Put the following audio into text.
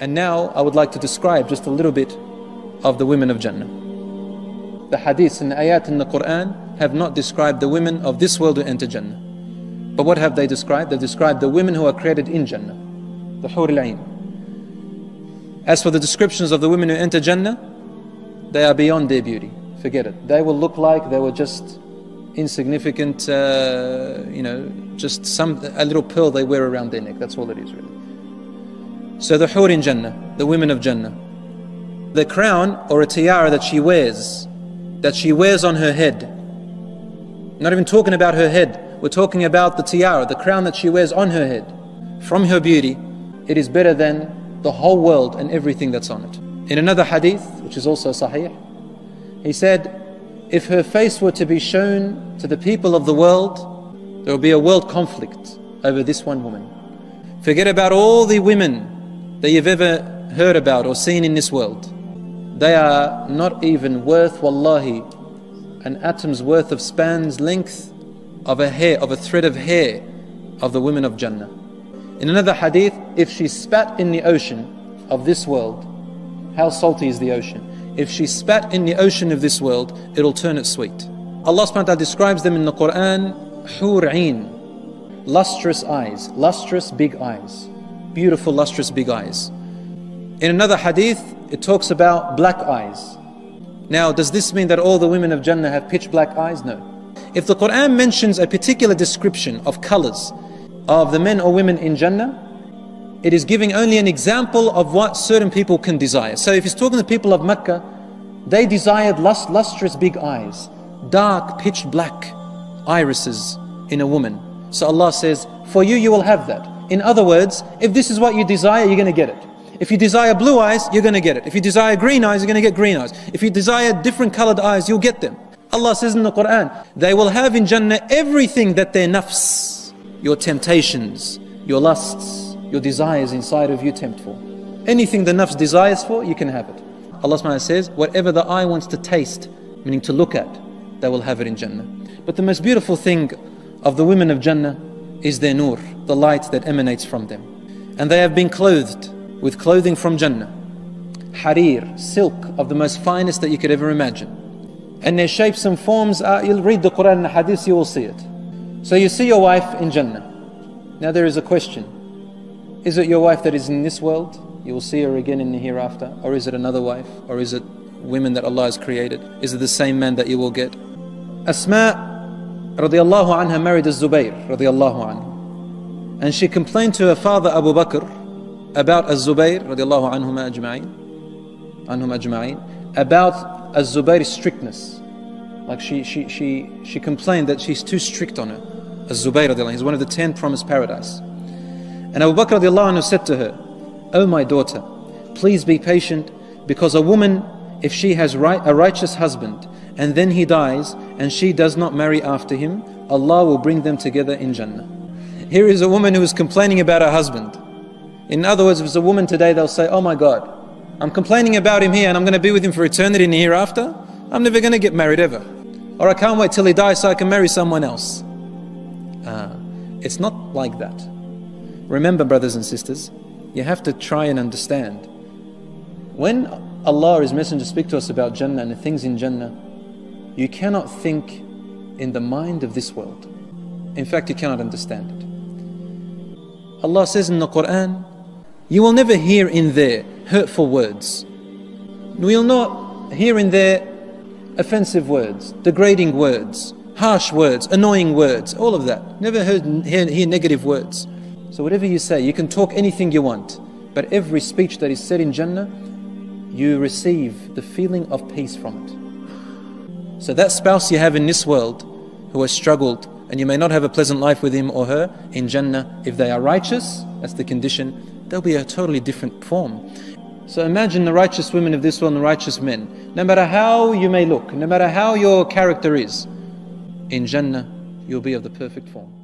And now I would like to describe just a little bit of the women of Jannah. The hadith and the ayat in the Quran have not described the women of this world who enter Jannah. But what have they described? They've described the women who are created in Jannah, the Hur al-Ayn. As for the descriptions of the women who enter Jannah, they are beyond their beauty. Forget it. They will look like they were just insignificant, just a little pearl they wear around their neck. That's all it is, really. So the Hur in Jannah, the women of Jannah, the crown or a tiara that she wears on her head. Not even talking about her head. We're talking about the tiara, the crown that she wears on her head. From her beauty, it is better than the whole world and everything that's on it. In another hadith, which is also sahih, he said, if her face were to be shown to the people of the world, there would be a world conflict over this one woman. Forget about all the women that you've ever heard about or seen in this world. They are not even worth, wallahi, an atom's worth of span's length of a hair, of a thread of hair of the women of Jannah. In another hadith, if she spat in the ocean of this world, how salty is the ocean? If she spat in the ocean of this world, it'll turn it sweet. Allah subhanahu wa ta'ala describes them in the Quran, Hur Ayn, lustrous eyes, lustrous big eyes. Beautiful, lustrous big eyes. In another hadith, it talks about black eyes. Now, does this mean that all the women of Jannah have pitch black eyes? No. If the Quran mentions a particular description of colors of the men or women in Jannah, it is giving only an example of what certain people can desire. So if he's talking to the people of Mecca, they desired lustrous big eyes, dark pitch black irises in a woman. So Allah says, for you, you will have that. In other words, if this is what you desire, you're going to get it. If you desire blue eyes, you're going to get it. If you desire green eyes, you're going to get green eyes. If you desire different colored eyes, you'll get them. Allah says in the Quran, they will have in Jannah everything that their nafs, your temptations, your lusts, your desires inside of you tempt for. Anything the nafs desires for, you can have it. Allah subhanahu wa ta'ala says, whatever the eye wants to taste, meaning to look at, they will have it in Jannah. But the most beautiful thing of the women of Jannah is their nur, the light that emanates from them. And they have been clothed with clothing from Jannah. Harir, silk of the most finest that you could ever imagine. And their shapes and forms are, you'll read the Quran and the Hadith, you will see it. So you see your wife in Jannah. Now there is a question. Is it your wife that is in this world? You will see her again in the hereafter. Or is it another wife? Or is it women that Allah has created? Is it the same man that you will get? Asma, Radiallahu Anha, married az-Zubayr, Radiallahu Anhu. And she complained to her father Abu Bakr about az-Zubayr, Radiallahu Anhumma Ajma'een, about az-Zubayr's strictness. Like she complained that she's too strict on her. Az-Zubayr, Radiallahu Anhu, is one of the 10 promised paradise. And Abu Bakr, Radiallahu Anhu, said to her, "O my daughter, please be patient, because a woman, if she has a righteous husband, and then he dies, and she does not marry after him, Allah will bring them together in Jannah." Here is a woman who is complaining about her husband. In other words, if it's a woman today, they'll say, "Oh my God, I'm complaining about him here, and I'm going to be with him for eternity in the hereafter. I'm never going to get married ever. Or I can't wait till he dies so I can marry someone else." It's not like that. Remember, brothers and sisters, you have to try and understand. When Allah, His Messenger, speak to us about Jannah and the things in Jannah, you cannot think in the mind of this world. In fact, you cannot understand it. Allah says in the Quran, you will never hear in there hurtful words. You will not hear in there offensive words, degrading words, harsh words, annoying words, all of that. Never hear negative words. So whatever you say, you can talk anything you want, but every speech that is said in Jannah, you receive the feeling of peace from it. So that spouse you have in this world who has struggled, and you may not have a pleasant life with him or her, in Jannah, if they are righteous, that's the condition, they'll be a totally different form. So imagine the righteous women of this world and the righteous men. No matter how you may look, no matter how your character is, in Jannah, you'll be of the perfect form.